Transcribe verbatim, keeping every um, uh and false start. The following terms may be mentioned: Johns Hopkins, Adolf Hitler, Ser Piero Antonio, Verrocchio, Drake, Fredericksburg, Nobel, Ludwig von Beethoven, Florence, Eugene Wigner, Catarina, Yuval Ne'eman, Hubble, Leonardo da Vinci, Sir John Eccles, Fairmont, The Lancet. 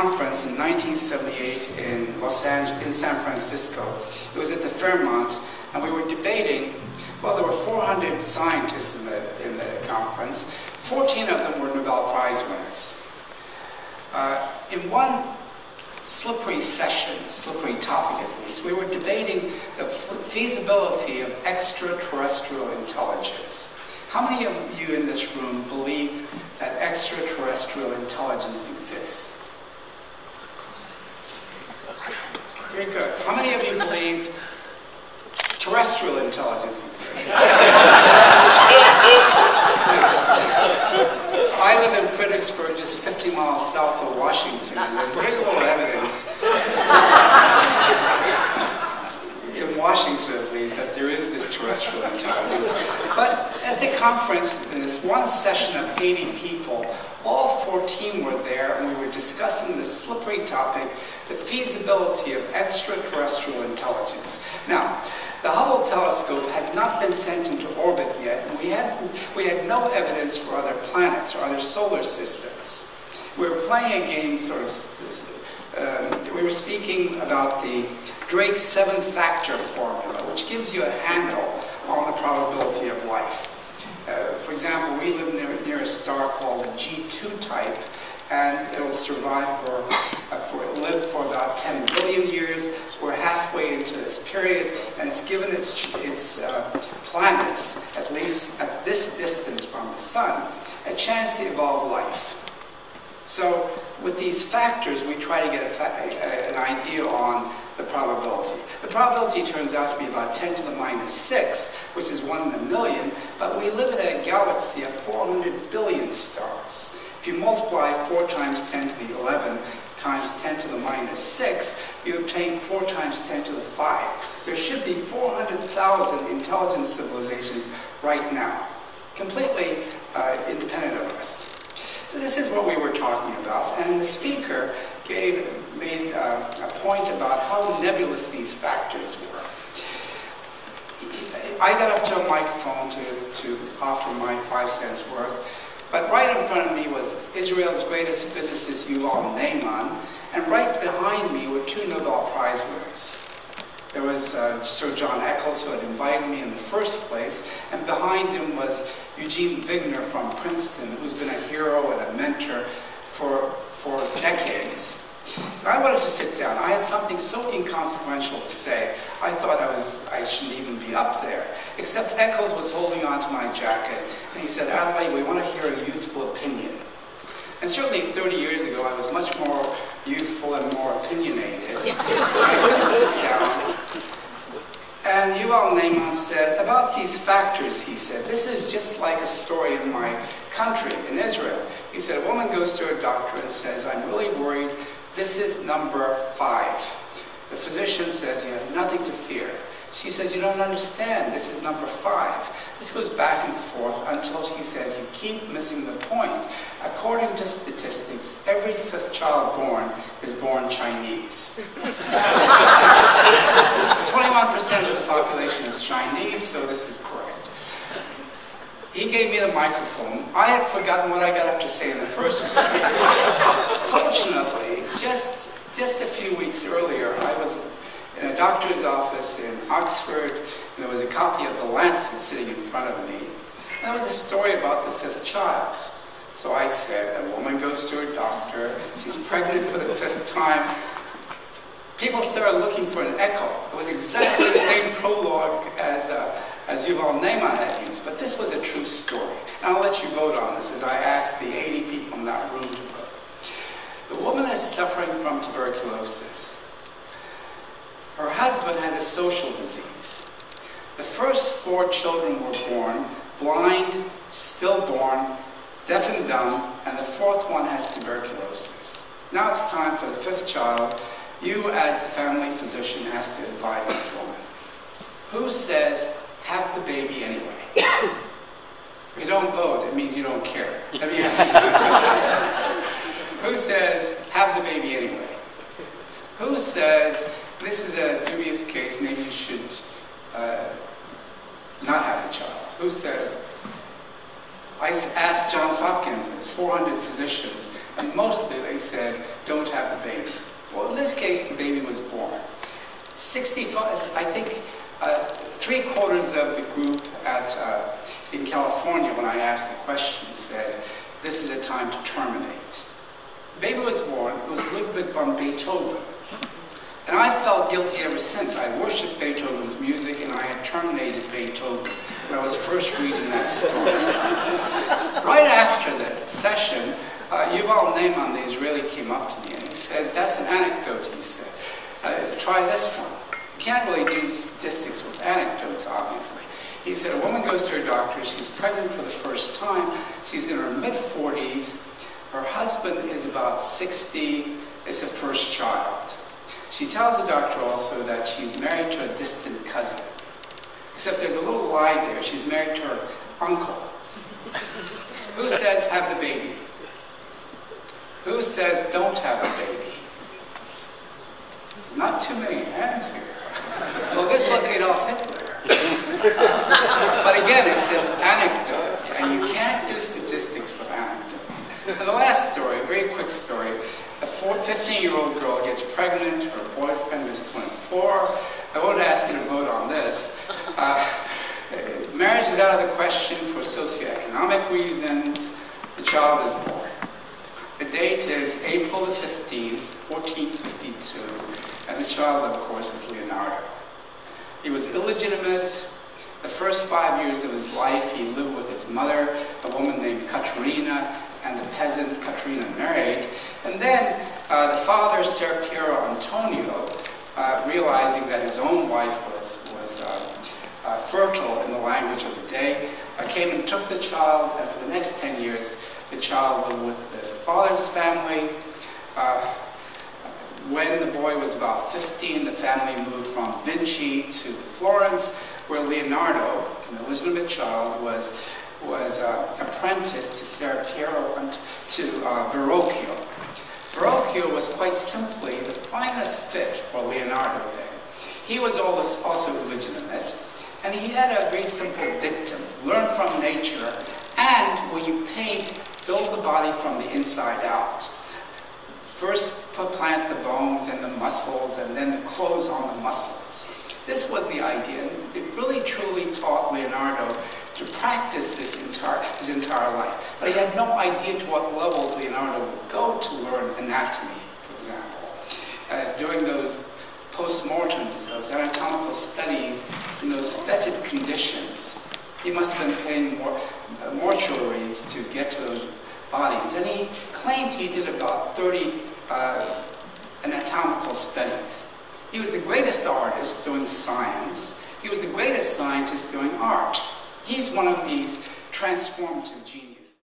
conference in nineteen seventy-eight in Los Angeles, in San Francisco. It was at the Fairmont, and we were debating. Well, there were four hundred scientists in the in the conference. fourteen of them were Nobel Prize winners. Uh, in one slippery session, slippery topic at least, we were debating the feasibility of extraterrestrial intelligence. How many of you in this room believe that extraterrestrial intelligence exists? Very good. How many of you believe terrestrial intelligence exists? I live in Fredericksburg, just fifty miles south of Washington, and there's very little evidence, in Washington at least, that there is this terrestrial intelligence. But at the conference, in this one session of eighty people, all fourteen were there, and we were discussing this slippery topic, the feasibility of extraterrestrial intelligence. Now, the Hubble telescope had not been sent into orbit yet, and we had, we had no evidence for other planets or other solar systems. We were playing a game, sort of, um, we were speaking about the Drake seven-factor formula, which gives you a handle on the probability of life. Uh, for example, we live near, near a star called the G two type, and it'll survive for, uh, for it'll live for about ten billion years. We're halfway into this period, and it's given its, its uh, planets, at least at this distance from the sun, a chance to evolve life. So with these factors, we try to get a fa a, an idea on the probability. The probability turns out to be about ten to the minus six, which is one in a million, but we live in a galaxy of four hundred billion stars. If you multiply four times ten to the eleven times ten to the minus six, you obtain four times ten to the five. There should be four hundred thousand intelligent civilizations right now, completely uh, independent of us. So this is what we were talking about, and the speaker gave, made uh, a point about how nebulous these factors were. I got up to a microphone to, to offer my five cents worth, but right in front of me was Israel's greatest physicist, Yuval Ne'eman, and right behind me were two Nobel Prize winners. There was uh, Sir John Eccles, who had invited me in the first place, and behind him was Eugene Wigner from Princeton, who's been a hero and a mentor for, for decades. And I wanted to sit down. I had something so inconsequential to say, I thought I, was, I shouldn't even be up there. Except Eccles was holding on to my jacket, and he said, Adelaide, we want to hear a youthful opinion. And certainly thirty years ago, I was much more youthful and more opinionated. I couldn't sit down. And Yuval Ne'eman said, about these factors, he said, this is just like a story in my country, in Israel. He said, a woman goes to her doctor and says, I'm really worried. This is number five. The physician says, you have nothing to fear. She says, you don't understand. This is number five. This goes back and forth until she says, you keep missing the point. According to statistics, every fifth child born is born Chinese. twenty-one percent of the population is Chinese, so this is correct. He gave me the microphone. I had forgotten what I got up to say in the first place. Fortunately, just, just a few weeks earlier, I was in a doctor's office in Oxford, and there was a copy of The Lancet sitting in front of me. And there was a story about the fifth child. So I said, a woman goes to her doctor, she's pregnant for the fifth time. People started looking for an echo. It was exactly the same prologue as uh, as Yuval Ne'eman had used, but this was a true story. And I'll let you vote on this, as I asked the eighty people in that room to vote. The woman is suffering from tuberculosis. Her husband has a social disease. The first four children were born blind, stillborn, deaf and dumb, and the fourth one has tuberculosis. Now it's time for the fifth child. You, as the family physician, has to advise this woman. Who says, have the baby anyway? If you don't vote, it means you don't care. Have you asked you? Who says, have the baby anyway? Who says, this is a dubious case, maybe you should uh, not have the child? Who says, I asked Johns Hopkins, there's four hundred physicians, and mostly they said, don't have the baby. Well, in this case, the baby was born. sixty-five, I think, uh, three quarters of the group at, uh, in California, when I asked the question, said, this is a time to terminate. The baby was born, it was Ludwig von Beethoven. And I felt guilty ever since. I worshipped Beethoven's music, and I had terminated Beethoven when I was first reading that story. Right after the session, uh, Yuval Ne'eman, the Israeli, came up to me and he said, that's an anecdote, he said. Uh, try this one. You can't really do statistics with anecdotes, obviously. He said, a woman goes to her doctor, she's pregnant for the first time, she's in her mid forties, her husband is about sixty, it's the first child. She tells the doctor also that she's married to a distant cousin. Except there's a little lie there. She's married to her uncle. Who says have the baby? Who says don't have the baby? Not too many hands here. Well, this was Adolf Hitler. But again, it's an anecdote, and you can't do statistics with anecdotes. And the last story, a very quick story. A fifteen-year-old girl gets pregnant, her boyfriend is twenty-four. I won't ask you to vote on this. Uh, marriage is out of the question for socioeconomic reasons. The child is born. The date is April the fifteenth, fourteen fifty-two, and the child, of course, is Leonardo. He was illegitimate. The first five years of his life, he lived with his mother, a woman named Catarina, and the peasant Catarina married. And then uh, the father, Ser Piero Antonio, uh, realizing that his own wife was, was uh, uh, fertile in the language of the day, uh, came and took the child, and for the next ten years, the child lived with the father's family. Uh, when the boy was about fifteen, the family moved from Vinci to Florence, where Leonardo, an illegitimate child, was was uh, apprenticed to Ser Piero and to uh, Verrocchio. Verrocchio was quite simply the finest fit for Leonardo there. He was also illegitimate, and he had a very simple dictum: learn from nature, and when you paint, build the body from the inside out. First plant the bones and the muscles, and then the clothes on the muscles. This was the idea. It really truly taught Leonardo to practice this entire, his entire life. But he had no idea to what levels Leonardo would go to learn anatomy, for example. Uh, doing those postmortems, those anatomical studies, in those fetid conditions, he must have been paying more, uh, mortuaries to get to those bodies. And he claimed he did about thirty uh, anatomical studies. He was the greatest artist doing science. He was the greatest scientist doing art. He's one of these transformative geniuses.